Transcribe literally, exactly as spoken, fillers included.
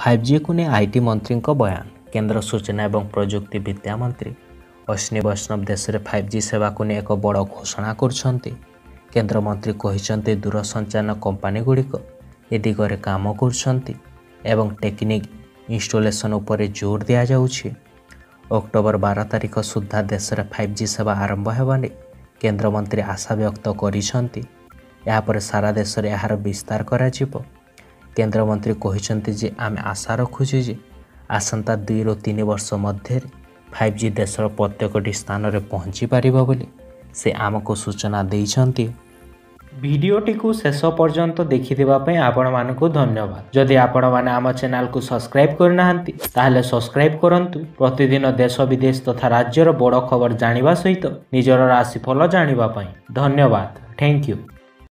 Five G को नहीं IT मंत्री बयान। केंद्र सूचना और प्रजुक्ति विद्या मंत्री अश्विनी वैष्णव देश में फाइव जी सेवा को नहीं एक बड़ घोषणा कर केंद्र मंत्री कहते दूरसंचार कंपनी गुड़िक ए दिगरे काम कर टेक्निक इंस्टॉलेशन उपर जोर दि जाऊँगी। अक्टोबर बारह तारिख सुधा देश में फाइव जी सेवा आरंभ होने केंद्र मंत्री आशा व्यक्त कर सारा देश में यार विस्तार करा जीवो। केंद्र मंत्री कहते जे आम आशा रखुचे जे आसंता दुई रु तीन वर्ष मध्य फाइव जी देशर प्रत्येक स्थान में पहुँची पारिबा बोली से आमको सूचना देइछंती। भिडियोटी को शेष पर्यंत देखिदेबा पय आपण मानकु धन्यवाद। जदि आपण माने आम चैनल को सब्सक्राइब करनाहंती ताहले सब्सक्राइब करंतु। प्रतिदिन देश विदेश तथा राज्यर बड़ खबर जानिबा सहित निजर राशिफल जानिबा पय धन्यवाद। Thank you.